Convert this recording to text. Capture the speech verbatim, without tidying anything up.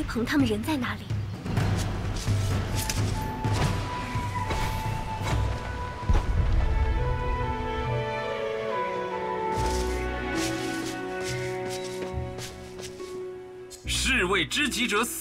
飞鹏他们人在哪里？士为知己者死。